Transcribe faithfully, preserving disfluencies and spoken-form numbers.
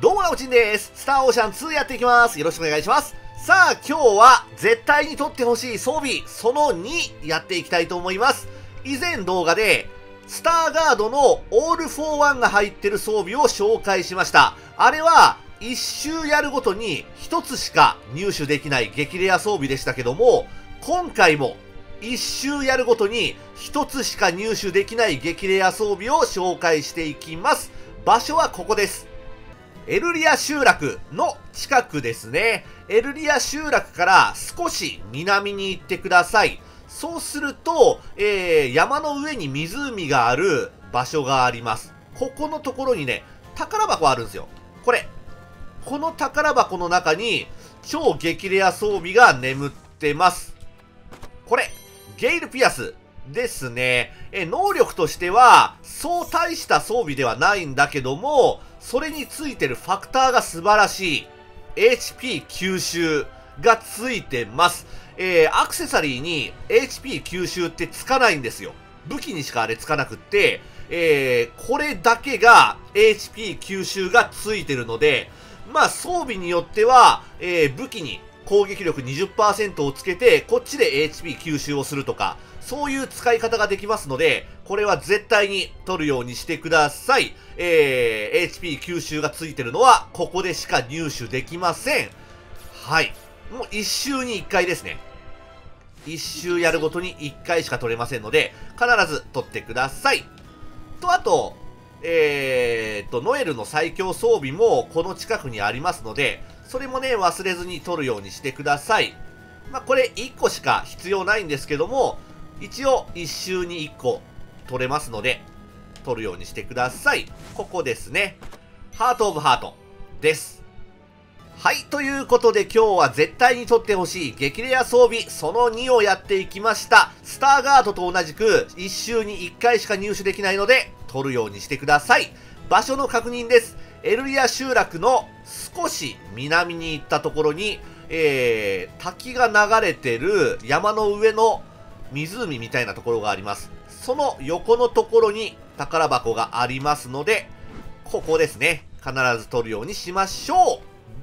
どうもなおちんです。スターオーシャンツーやっていきます。よろしくお願いします。さあ、今日は絶対に取ってほしい装備、そのにやっていきたいと思います。以前動画で、スターガードのオールフォーワンが入ってる装備を紹介しました。あれは、いっ周やるごとにひとつしか入手できない激レア装備でしたけども、今回もいっ周やるごとにひとつしか入手できない激レア装備を紹介していきます。場所はここです。エルリア集落の近くですね。エルリア集落から少し南に行ってください。そうすると、えー、山の上に湖がある場所があります。ここのところにね、宝箱あるんですよ。これ。この宝箱の中に超激レア装備が眠ってます。これ。ゲイルピアスですね。え、能力としては、そう大した装備ではないんだけども、それについてるファクターが素晴らしい。エイチピー 吸収がついてます。えー、アクセサリーに エイチピー 吸収ってつかないんですよ。武器にしかあれつかなくって、えー、これだけが エイチピー 吸収がついてるので、まあ装備によっては、えー、武器に攻撃力 にじゅっパーセント をつけて、こっちで エイチピー 吸収をするとか、そういう使い方ができますので、これは絶対に取るようにしてください。えー、エイチピー 吸収がついてるのは、ここでしか入手できません。はい。もういっ周にいっかいですね。いっ周やるごとにいっかいしか取れませんので、必ず取ってください。と、あと、えー、っと、ノエルの最強装備もこの近くにありますので、それもね、忘れずに取るようにしてください。まあ、これいっこしか必要ないんですけども、一応いっ周にいっこ取れますので、取るようにしてください。ここですね。ハートオブハートです。はい、ということで今日は絶対に取ってほしい激レア装備そのにをやっていきました。スターガードと同じくいっ周にいっかいしか入手できないので、取るようにしてください。場所の確認です。エルリア集落の少し南に行ったところに、えー、滝が流れてる山の上の湖みたいなところがあります。その横のところに宝箱がありますので、ここですね。必ず取るようにしましょう。